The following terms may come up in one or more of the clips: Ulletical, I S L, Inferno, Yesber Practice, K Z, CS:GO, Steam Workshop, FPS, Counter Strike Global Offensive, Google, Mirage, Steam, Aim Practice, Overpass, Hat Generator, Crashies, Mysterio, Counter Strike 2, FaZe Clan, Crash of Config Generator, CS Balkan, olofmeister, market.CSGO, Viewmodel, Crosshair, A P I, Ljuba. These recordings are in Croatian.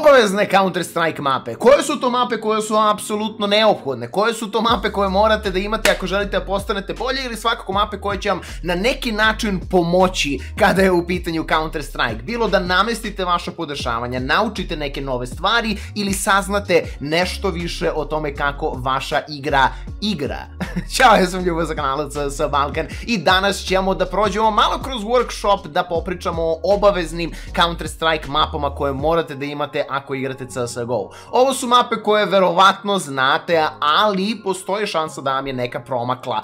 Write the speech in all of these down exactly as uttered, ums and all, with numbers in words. Obavezne Counter Strike mape. Koje su to mape koje su apsolutno neophodne? Koje su to mape koje morate da imate ako želite da postanete bolje, ili svakako mape koje će vam na neki način pomoći kada je u pitanju Counter Strike? Bilo da namestite vaša podešavanja, naučite neke nove stvari ili saznate nešto više o tome kako vaša igra igra. Ćao, ja sam Ljuba za kanal C S Balkan i danas ćemo da prođemo malo kroz workshop, da popričamo o obaveznim Counter Strike mapama koje morate da imate ako igrate C S G O. Ovo su mape koje verovatno znate, ali postoje šansa da vam je neka promakla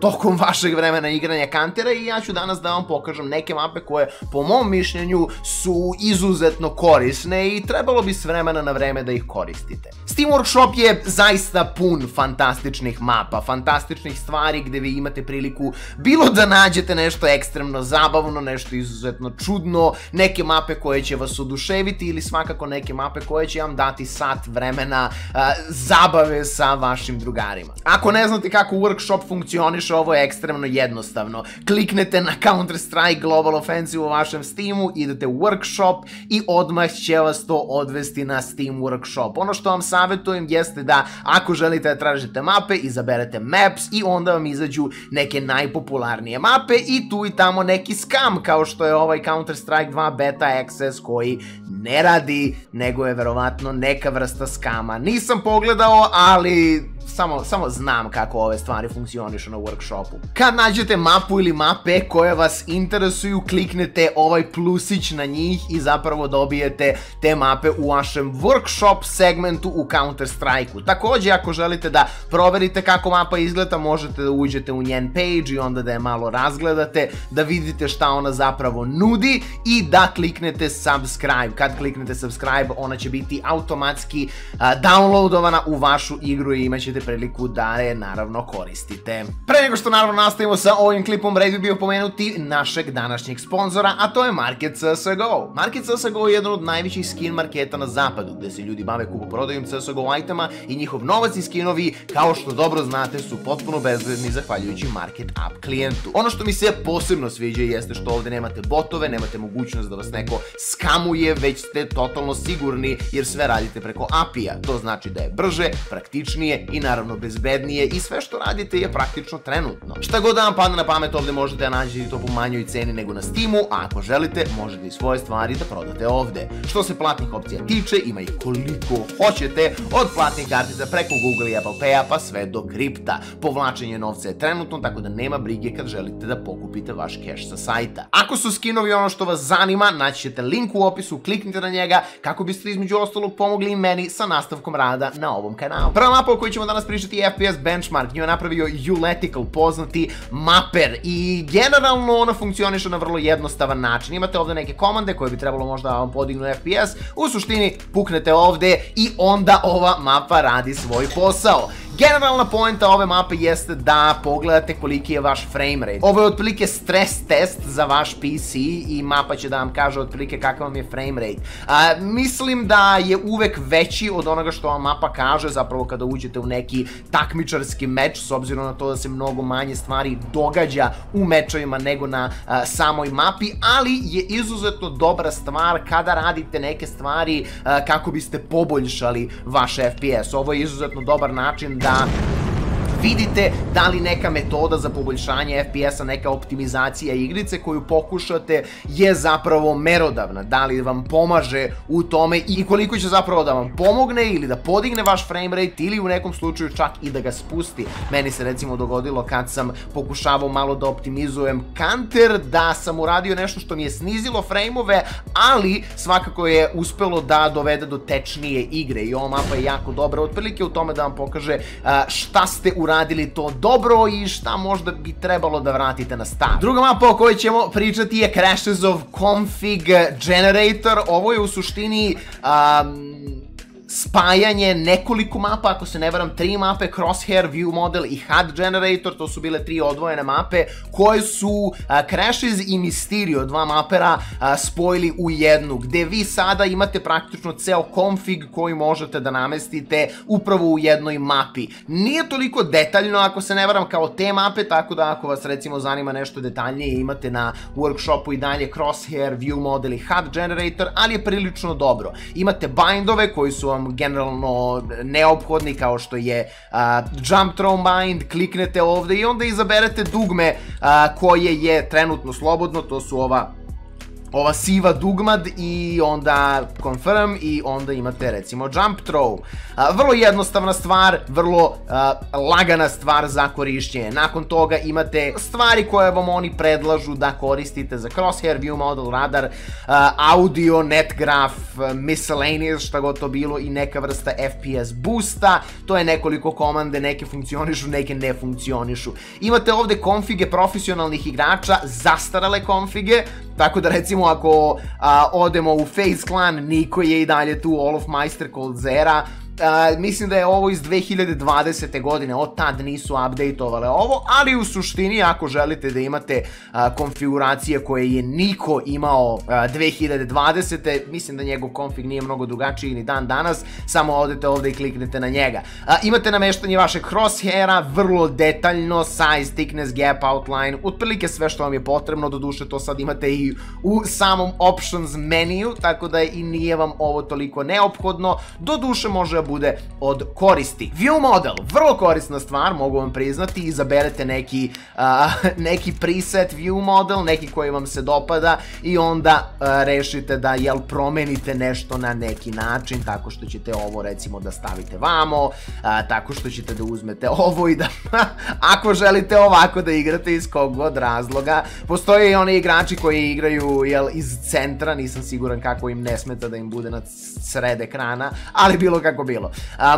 tokom vašeg vremena igranja Countera, i ja ću danas da vam pokažem neke mape koje po mom mišljenju su izuzetno korisne i trebalo bi s vremena na vreme da ih koristite. Steam Workshop je zaista pun fantastičnih mapa, fantastičnih stvari gde vi imate priliku bilo da nađete nešto ekstremno zabavno, nešto izuzetno čudno, neke mape koje će vas oduševiti ili svakako neke mape koje će vam dati sat vremena zabave sa vašim drugarima. Ako ne znate kako workshop funkcioniše, ovo je ekstremno jednostavno. Kliknete na Counter Strike Global Offensive u vašem Steamu, idete u workshop i odmah će vas to odvesti na Steam Workshop. Ono što vam savjetujem jeste da ako želite da tražite mape, izaberete Maps i onda vam izađu neke najpopularnije mape i tu i tamo neki skam, kao što je ovaj Counter Strike dva Beta Access, koji ne radi, nego je verovatno neka vrsta skama. Nisam pogledao, ali samo, samo znam kako ove stvari funkcionišu na workshopu. Kad nađete mapu ili mape koje vas interesuju, kliknete ovaj plusić na njih i zapravo dobijete te mape u vašem workshop segmentu u Counter Strike-u. Također, ako želite da proverite kako mapa izgleda, možete da uđete u njen page i onda da je malo razgledate, da vidite šta ona zapravo nudi i da kliknete subscribe. Kad kliknete subscribe, ona će biti automatski downloadovana u vašu igru i imaćete priliku da je naravno koristite. Pre nego što naravno nastavimo sa ovim klipom, red bi bio pomenuti našeg današnjeg sponzora, a to je Market C S G O. Market C S G O je jedan od najvećih skin marketa na zapadu, gde se ljudi bave kupoprodajom C S G O itema i njihov novac i skinovi, kao što dobro znate, su potpuno bezvredni zahvaljujući Market App klijentu. Ono što mi se posebno sviđa jeste što ovde nemate botove, nemate mogućnost da vas neko skamuje, već ste totalno sigurni jer sve radite preko A P I-a. To znači da je brže, praktičnije i naravno bezbednije, i sve što radite je praktično trenutno. Šta god da vam padne na pamet, ovde možete da nađete to po manjoj ceni nego na Steamu, a ako želite možete i svoje stvari da prodate ovde. Što se platnih opcija tiče, ima ih koliko hoćete, od platnih kartica preko Google i Apple Pay-a pa sve do kripta. Povlačenje novca je trenutno, tako da nema brige kad želite da pokupite vaš cash sa sajta. Ako su skinovi ono što vas zanima, naći ćete link u opisu, kliknite na njega kako biste između ostalog pomogli i meni sa nastavkom rada na ovom kanalu. Prva mapa o kojoj ćemo danas pričati je F P S benchmark. Nju je napravio Ulletical, poznati maper, i generalno ona funkcioniše na vrlo jednostavan način. Imate ovde neke komande koje bi trebalo možda vam podignu F P S, u suštini puknete ovde i onda ova mapa radi svoj posao. Generalna poenta ove mape jeste da pogledate koliki je vaš framerate. Ovo je otprilike stres test za vaš P C i mapa će da vam kaže otprilike kakav vam je framerate. Mislim da je uvek veći od onoga što vam mapa kaže, zapravo kada uđete u neki takmičarski meč, s obzirom na to da se mnogo manje stvari događa u mečevima nego na samoj mapi, ali je izuzetno dobra stvar kada radite neke stvari kako biste poboljšali vaš F P S. Ovo je izuzetno dobar način da vidite da li neka metoda za poboljšanje F P S-a, neka optimizacija igrice koju pokušate je zapravo merodavna, da li vam pomaže u tome i koliko će zapravo da vam pomogne ili da podigne vaš framerate ili u nekom slučaju čak i da ga spusti. Meni se recimo dogodilo kad sam pokušavao malo da optimizujem Counter, da sam uradio nešto što mi je snizilo frame-ove, ali svakako je uspelo da dovede do tečnije igre, i ova mapa je jako dobra otprilike u tome da vam pokaže šta ste uradili radili to dobro i šta možda bi trebalo da vratite na staro. Druga mapa o kojoj ćemo pričati je Crash of Config Generator. Ovo je u suštini spajanje nekoliko mapa, ako se ne varam, tri mape, Crosshair, Viewmodel i Hat Generator, to su bile tri odvojene mape, koje su Crashies i Mysterio, dva mapera, spojili u jednu, gde vi sada imate praktično ceo konfig koji možete da namestite upravo u jednoj mapi. Nije toliko detaljno, ako se ne varam, kao te mape, tako da ako vas recimo zanima nešto detaljnije, imate na workshopu i dalje Crosshair, Viewmodel i Hat Generator, ali je prilično dobro. Imate bindove koji su vam generalno neophodni, kao što je jump throw bind, kliknete ovde i onda izaberete dugme koje je trenutno slobodno, to su ova ova siva dugmad, i onda confirm i onda imate recimo jump throw. Vrlo jednostavna stvar, vrlo lagana stvar za korišćenje. Nakon toga imate stvari koje vam oni predlažu da koristite za Crosshair, Viewmodel, radar, audio, netgraf, miscellaneous, šta god to bilo, i neka vrsta F P S boosta. To je nekoliko komande, neke funkcionišu, neke ne funkcionišu. Imate ovde konfige profesionalnih igrača, zastarale konfige, tako da recimo ako odemo u FaZe Clan, Niko je i dalje tu, olofmeister kod Zera. Mislim da je ovo iz dve hiljade dvadesete. godine, od tad nisu updateovale ovo, ali u suštini ako želite da imate konfiguracije koje je Niko imao dve hiljade dvadesete. mislim da njegov konfig nije mnogo drugačiji ni dan danas, samo odete ovde i kliknete na njega. Imate nameštanje vašeg crosshaira, vrlo detaljno, size, thickness, gap, outline, otprilike sve što vam je potrebno. Doduše to sad imate i u samom options meniju, tako da i nije vam ovo toliko neophodno, doduše može da bude od koristi. Viewmodel, vrlo korisna stvar, mogu vam priznati, izaberete neki neki preset Viewmodel, neki koji vam se dopada, i onda rešite da jel promenite nešto na neki način, tako što ćete ovo recimo da stavite vamo, tako što ćete da uzmete ovo i da, ako želite ovako da igrate iz kog god razloga, postoje i oni igrači koji igraju jel iz centra, nisam siguran kako im ne smeta da im bude na sred ekrana, ali bilo kako bilo.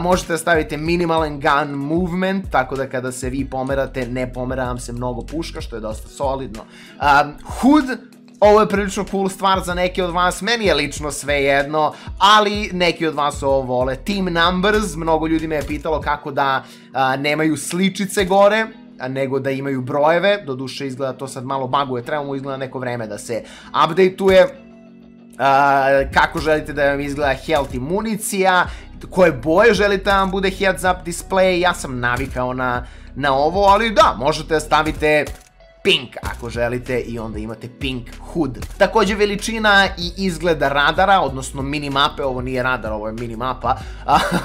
Možete staviti minimal and gun movement, tako da kada se vi pomerate, ne pomera vam se mnogo puška, što je dosta solidno. H U D, ovo je prilično cool stvar za neke od vas, meni je lično sve jedno, ali neki od vas ovo vole. Team numbers, mnogo ljudi me je pitalo kako da nemaju sličice gore, nego da imaju brojeve. Doduše izgleda to sad malo baguje, trebamo izgleda neko vreme da se updateuje. Kako želite da vam izgleda healthy municija, koje boje želite da vam bude heads up display. Ja sam navikao na na ovo, ali da, možete da stavite pink ako želite i onda imate pink H U D. Takođe veličina i izgleda radara, odnosno minimape, ovo nije radar, ovo je minimapa,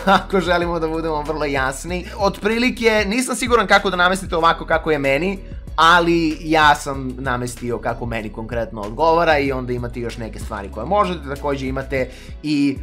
ako želimo da budemo vrlo jasni. Otprilike nisam siguran kako da namestite ovako kako je meni, ali ja sam namestio kako meni konkretno odgovara, i onda imate još neke stvari koje možete. Takođe imate i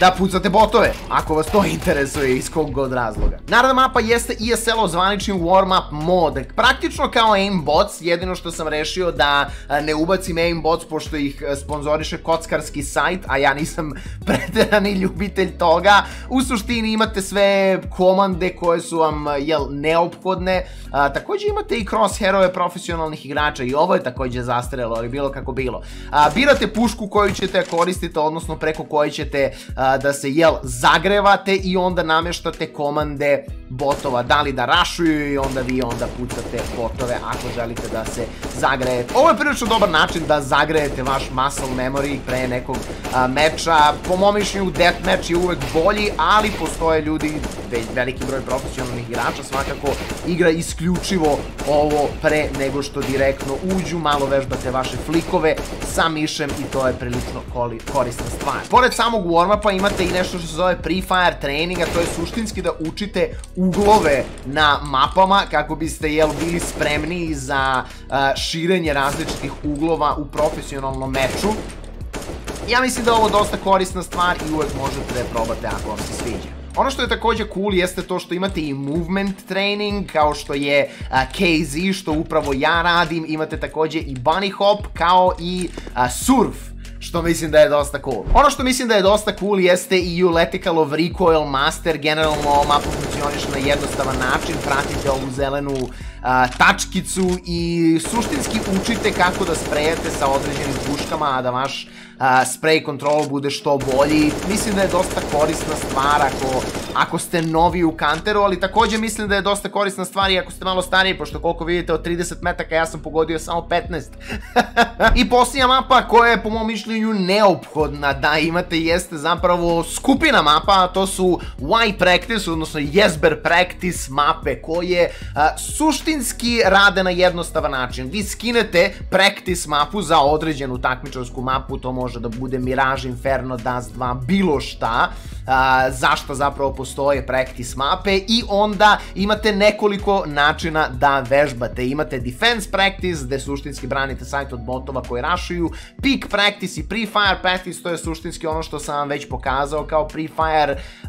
da pucate botove, ako vas to interesuje iz kog god razloga. Naravna mapa jeste I S L-ov zvanični warm-up mod, praktično kao aim bots, jedino što sam rešio da ne ubacim aim bots, pošto ih sponzoriše kockarski sajt, a ja nisam preterani ljubitelj toga. U suštini imate sve komande koje su vam neophodne, takođe imate i crosshairove profesionalnih igrača, i ovo je takođe zastarelo, ali bilo kako bilo. Birate pušku koju ćete koristiti, odnosno preko koje ćete da se jel zagrevate, i onda nameštate komande botova, da li da rašuju, i onda vi onda pucate botove ako želite da se zagrejete. Ovo je prilično dobar način da zagrejete vaš muscle memory pre nekog meča. Po mom mišljenju deathmatch je uvek bolji, ali postoje ljudi, veliki broj profesionalnih igrača svakako igra isključivo ovo pre nego što direktno uđu, malo vežbate vaše flikove sa mišem, i to je prilično korisna stvar. Pored samog warm-upa imate i nešto što se zove pre-fire training, a to je suštinski da učite uglove na mapama kako biste jel bili spremniji za širenje različitih uglova u profesionalnom meču. Ja mislim da je ovo dosta korisna stvar i uvek možete da je probate ako vam se sviđa. Ono što je takođe cool jeste to što imate i movement training, kao što je K Z, što upravo ja radim. Imate takođe i bunny hop, kao i surf, što mislim da je dosta cool. Ono što mislim da je dosta cool jeste i Ulletical-ov Recoil Master. Generalno ova mapa funkcioniše na jednostavan način, pratite ovu zelenu tačkicu i suštinski učite kako da sprejete sa određenim puškama, a da vaš spray control bude što bolji. Mislim da je dosta korisna stvar ako, ako ste novi u Counteru, ali također mislim da je dosta korisna stvar i ako ste malo stariji, pošto koliko vidite od trideset metaka ja sam pogodio samo petnaest. I posljednja mapa koja je po mom mišljenju neophodna da imate jeste zapravo skupina mapa, a to su Aim Practice, odnosno Yesber Practice mape koje a, suštinski rade na jednostavan način. Vi skinete Practice mapu za određenu takmičarsku mapu, to može da bude Mirage, Inferno, Dust dva, bilo šta, a, zašto zapravo postoje Practice mape, i onda imate nekoliko načina da vežbate. Imate Defense Practice, gde suštinski branite sajt od botova koji rašuju, Peak Practice i Pre-Fire Practice, to je suštinski ono što sam vam već pokazao kao Pre-Fire uh,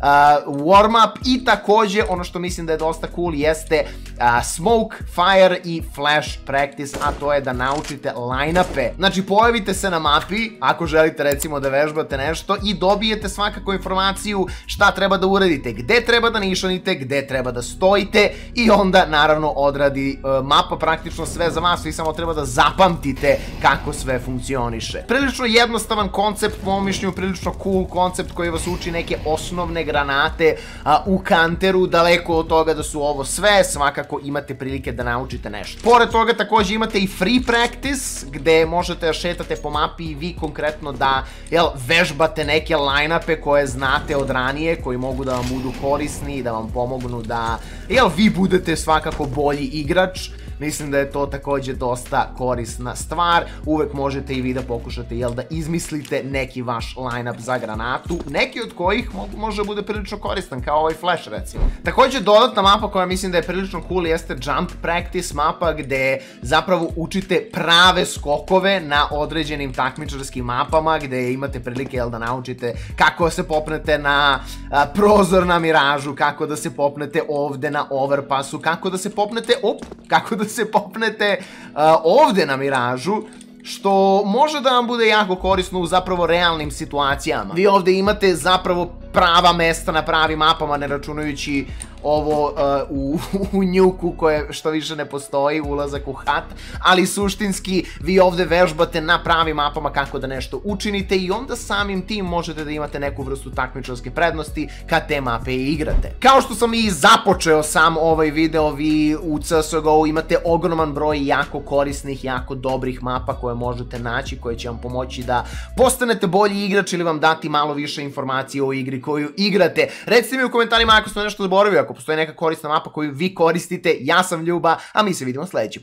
warm-up, i takođe ono što mislim da je dosta cool jeste uh, Smoke, Fire i Flash Practice, a to je da naučite line-upe. Znači pojavite se na mapi ako želite recimo da vežbate nešto i dobijete svakako informaciju šta treba da uradite, gde treba da nišanite, gde treba da stojite, i onda naravno odradi uh, mapa praktično sve za vas, vi samo treba da zapamtite kako sve funkcioniše. Prilično jednostavan koncept, po mom mišljenju prilično cool koncept koji vas uči neke osnovne granate a, u Counteru, daleko od toga da su ovo sve, svakako imate prilike da naučite nešto. Pored toga također imate i Free Practice, gde možete šetate po mapi i vi konkretno da jel, vežbate neke line-upe koje znate od ranije, koji mogu da vam budu korisni i da vam pomognu da jel, vi budete svakako bolji igrač. Mislim da je to također dosta korisna stvar, uvek možete i vi da pokušate jel, da izmislite neki vaš line-up za granatu, neki od kojih može da bude prilično koristan, kao ovaj Flash recimo. Također dodatna mapa koja mislim da je prilično cool jeste Jump Practice mapa, gde zapravo učite prave skokove na određenim takmičarskim mapama, gde imate prilike jel, da naučite kako se popnete na a, prozor na Miražu, kako da se popnete ovde na Overpassu, kako da se popnete, op, kako da se se popnete uh, ovde na Miražu, što može da vam bude jako korisno u zapravo realnim situacijama. Vi ovde imate zapravo prava mesta na pravim mapama, ne računajući ovo uh, u, u njuku koje što više ne postoji, ulazak u hat, ali suštinski vi ovde vežbate na pravim mapama kako da nešto učinite i onda samim tim možete da imate neku vrstu takmičarske prednosti kad te mape igrate. Kao što sam i započeo sam ovaj video, vi u C S G O imate ogroman broj jako korisnih, jako dobrih mapa koje možete naći, koje će vam pomoći da postanete bolji igrač ili vam dati malo više informacije o igri koju igrate. Recite mi u komentarima ako sam nešto zaboravio, ako postoji neka korisna mapa koju vi koristite. Ja sam Ljuba, a mi se vidimo sljedeći put.